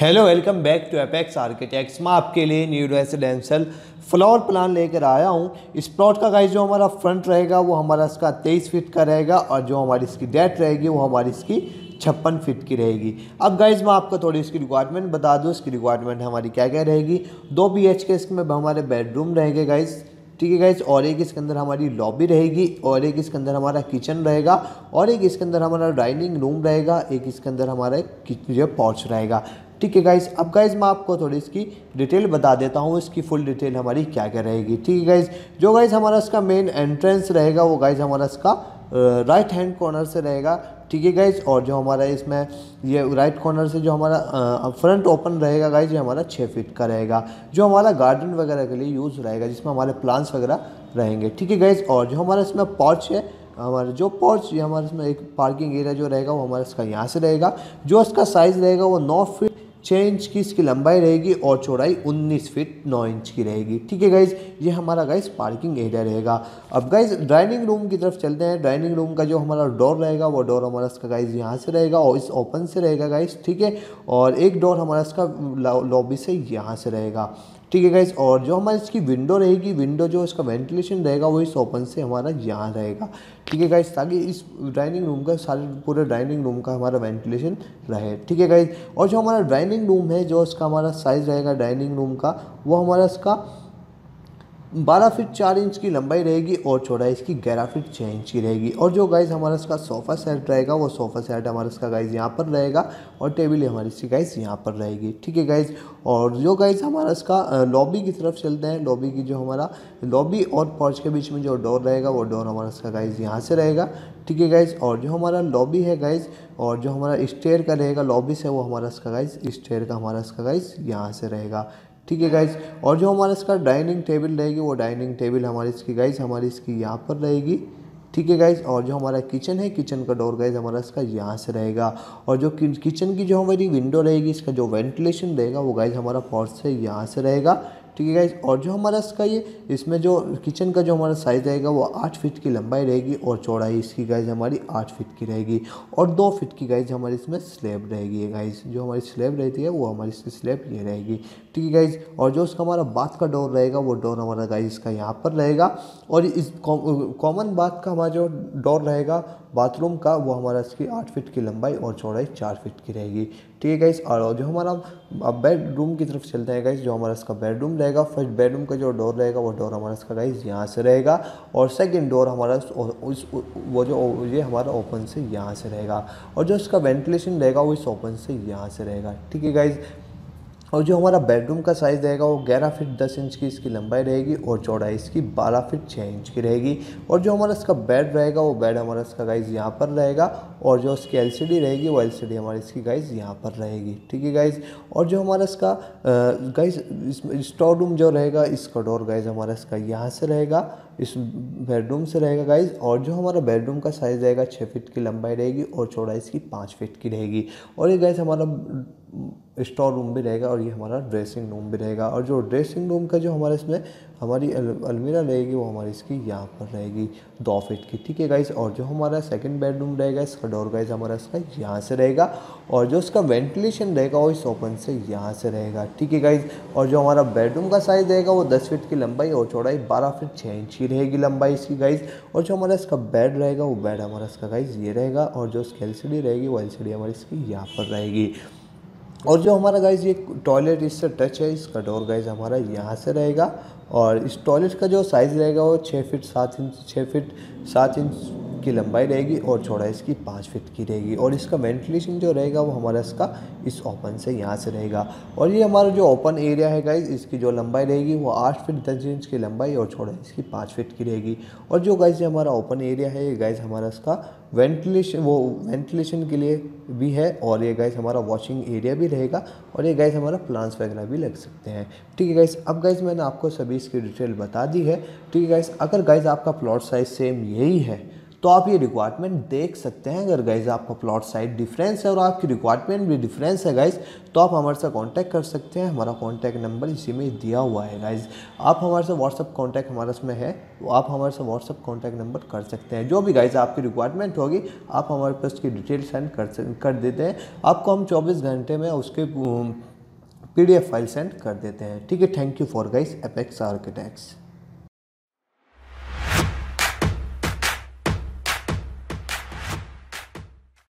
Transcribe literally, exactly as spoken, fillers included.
Hello welcome back to apex architects. मैं आपके लिए न्यू रेसिडेंशियल फ्लोर प्लान लेकर आया हूं। इस प्लॉट का गाइस जो हमारा फ्रंट रहेगा वो हमारा इसका तेईस फीट का रहेगा और जो हमारी इसकी डेट रहेगी वो हमारी इसकी छप्पन फीट की रहेगी। अब गाइज मैं आपको थोड़ी इसकी रिक्वायरमेंट बता दूं। इसकी रिक्वायरमेंट हमारी क्या क्या रहेगी। दो बी एच के इसमें हमारे बेडरूम रहेंगे गाइज, ठीक है गाइज। और एक इसके अंदर हमारी लॉबी रहेगी और एक इसके अंदर हमारा किचन रहेगा और एक इसके अंदर हमारा डाइनिंग रूम रहेगा, एक इसके अंदर हमारा जो पोर्च रहेगा, ठीक है गाइज। अब गाइज मैं आपको थोड़ी इसकी डिटेल बता देता हूँ, इसकी फुल डिटेल हमारी क्या क्या रहेगी, ठीक है गाइज। जो गाइज हमारा इसका मेन एंट्रेंस रहेगा वो गाइज हमारा इसका राइट हैंड कॉर्नर से रहेगा, ठीक है गाइज। और जो हमारा इसमें ये राइट कॉर्नर से जो हमारा फ्रंट ओपन रहेगा गाइज ये हमारा छः फीट का रहेगा, जो हमारा गार्डन वगैरह के लिए यूज़ रहेगा जिसमें हमारे प्लांट्स वगैरह रहेंगे, ठीक है गाइज। और जो हमारा इसमें पोर्च है, हमारा जो पोर्च ये हमारे इसमें एक पार्किंग एरिया जो रहेगा वो हमारा इसका यहाँ से रहेगा। जो इसका साइज़ रहेगा वो नौ फीट छः इंच की इसकी लंबाई रहेगी और चौड़ाई उन्नीस फीट नौ इंच की रहेगी, ठीक है गाइज। ये हमारा गाइज पार्किंग एरिया रहेगा। अब गाइज डाइनिंग रूम की तरफ चलते हैं। डाइनिंग रूम का जो हमारा डोर रहेगा वो डोर हमारा इसका गाइज यहाँ से रहेगा और इस ओपन से रहेगा गाइज, ठीक है। और एक डोर हमारा इसका लॉबी से यहाँ से रहेगा, ठीक है गाइज। और जो हमारी इसकी विंडो रहेगी, विंडो जो इसका वेंटिलेशन रहेगा वो इस ओपन से हमारा यहाँ रहेगा, ठीक है गाइज, ताकि इस डाइनिंग रूम का सारे पूरे डाइनिंग रूम का हमारा वेंटिलेशन रहे, ठीक है गाइज। और जो हमारा डाइनिंग रूम है, जो इसका हमारा साइज़ रहेगा डाइनिंग रूम का वो हमारा इसका बारह फीट चार इंच की लंबाई रहेगी और चौड़ाई इसकी ग्यारह फीट छः इंच की रहेगी। और जो गाइज हमारा इसका सोफ़ा सेट रहेगा वो सोफ़ा सेट हमारा इसका गाइज यहाँ पर रहेगा और टेबल हमारी इसकी गाइज यहाँ पर रहेगी, ठीक है गाइज। और जो गाइज हमारा इसका लॉबी की तरफ चलते हैं। लॉबी की जो हमारा लॉबी और पोर्च के बीच में जो डोर रहेगा वो डोर हमारा इसका गाइज यहाँ से रहेगा, ठीक है गाइज। और जो हमारा लॉबी है गाइज और जो हमारा स्टेयर का रहेगा लॉबी से वो हमारा इसका गाइज स्टेयर का हमारा इसका गाइज यहाँ से रहेगा, ठीक है गाइज। और जो हमारा इसका डाइनिंग टेबल रहेगी वो डाइनिंग टेबल हमारी इसकी गाइज हमारी इसकी यहाँ पर रहेगी, ठीक है गाइज। और जो हमारा किचन है, किचन का डोर गाइज हमारा इसका यहाँ से रहेगा। और जो किचन की जो हमारी विंडो रहेगी, इसका जो वेंटिलेशन रहेगा वो गाइज हमारा पोर्च से यहाँ से रहेगा, ठीक है गाइज। और जो हमारा इसका ये इसमें जो किचन का जो हमारा साइज़ रहेगा वो आठ फीट की लंबाई रहेगी और चौड़ाई इसकी गाइज हमारी आठ फीट की रहेगी और दो फीट की गाइज हमारी इसमें स्लैब रहेगी। ये गाइज जो हमारी स्लैब रहती है वो हमारी इसकी स्लैब ये रहेगी, ठीक है गाइज। और जो उसका हमारा बाथ का डोर रहेगा वो डोर हमारा गाइज इसका यहाँ पर रहेगा। और इस कॉमन बाथ का हमारा जो डोर रहेगा बाथरूम का वो हमारा इसकी आठ फीट की लंबाई और चौड़ाई चार फीट की रहेगी, ठीक है गाइज। और जो हमारा अब बेडरूम की तरफ चलते हैं गाइज। जो हमारा इसका बेडरूम रहेगा, फर्स्ट बेडरूम का जो डोर रहेगा वो डोर हमारा इसका गाइज यहाँ से रहेगा और सेकंड डोर हमारा उस वो जो ये हमारा ओपन से यहाँ से रहेगा और जो इसका वेंटिलेशन रहेगा वो इस ओपन से यहाँ से रहेगा, ठीक है गाइज। और जो हमारा बेडरूम का साइज़ रहेगा वो ग्यारह फीट दस इंच की इसकी लंबाई रहेगी और चौड़ाई इसकी बारह फीट छः इंच की रहेगी। और जो हमारा इसका बेड रहेगा वो बेड हमारा इसका गाइज यहाँ पर रहेगा और जो इसकी एलसीडी रहेगी वो एलसीडी हमारी इसकी गाइज यहाँ पर रहेगी, ठीक है गाइज। और जो हमारा इसका गाइज स्टोर रूम जो रहेगा, इसका डोर गाइज हमारा इसका यहाँ से रहेगा, इस बेडरूम से रहेगा गाइज। और जो हमारा बेडरूम का साइज़ रहेगा छः फीट की लंबाई रहेगी और चौड़ाई इसकी पाँच फीट की रहेगी। और ये गाइज हमारा स्टोर रूम भी रहेगा और ये हमारा ड्रेसिंग रूम भी रहेगा। और जो ड्रेसिंग रूम का जो हमारा इसमें हमारी अलमीरा रहेगी वो हमारी इसकी यहाँ पर रहेगी दो फीट की, ठीक है गाइज। और जो हमारा सेकंड बेडरूम रहेगा, इसका डोर गाइज हमारा इसका यहाँ से रहेगा और जो इसका वेंटिलेशन रहेगा वो इस ओपन से यहाँ से रहेगा, ठीक है गाइज। और जो हमारा बेडरूम का साइज़ रहेगा वो दस फीट की लंबाई और चौड़ाई बारह फीट छः इंच की रहेगी लंबाई इसकी गाइज। और जो हमारा इसका बेड रहेगा वो बेड हमारा इसका गाइज ये रहेगा और जो इसकी एल सी डी रहेगी वो एल सी डी हमारी इसकी यहाँ पर रहेगी। और जो हमारा गाइज ये टॉयलेट इससे टच है, इसका डोर गाइज हमारा यहाँ से रहेगा और इस टॉयलेट का जो साइज़ रहेगा वो छः फीट सात इंच छः फीट सात इंच की लंबाई रहेगी और चौड़ाई इसकी पाँच फीट की रहेगी। और इसका वेंटिलेशन जो रहेगा वो हमारा इसका इस ओपन से यहाँ से रहेगा। और ये हमारा जो ओपन एरिया है गाइज, इसकी जो लंबाई रहेगी वो आठ फीट दस इंच की लंबाई और चौड़ाई इसकी पाँच फीट की रहेगी। और जो गाइज हमारा ओपन एरिया है, ये गाइज हमारा इसका वेंटिलेशन वो वेंटिलेशन के लिए भी है और ये गाइस हमारा वॉशिंग एरिया भी रहेगा और ये गाइस हमारा प्लांट्स वगैरह भी लग सकते हैं, ठीक है गाइस। अब गाइस मैंने आपको सभी इसकी डिटेल बता दी है, ठीक है गाइस। अगर गाइस आपका प्लॉट साइज सेम यही है तो आप ये रिक्वायरमेंट देख सकते हैं। अगर गाइज आपका प्लॉट साइज डिफरेंस है और आपकी रिक्वायरमेंट भी डिफरेंस है गाइज, तो आप हमारे साथ कांटेक्ट कर सकते हैं। हमारा कांटेक्ट नंबर इसी में दिया हुआ है गाइज। आप हमारे साथ व्हाट्सअप कांटेक्ट हमारे इसमें है, तो आप हमारे साथ व्हाट्सअप कांटेक्ट नंबर कर सकते हैं। जो भी गाइज आपकी रिक्वायरमेंट होगी आप हमारे पास उसकी डिटेल सेंड कर कर देते हैं। आपको हम चौबीस घंटे में उसके पीडीएफ फाइल सेंड कर देते हैं। ठीक है, thank you for guys, apex architects.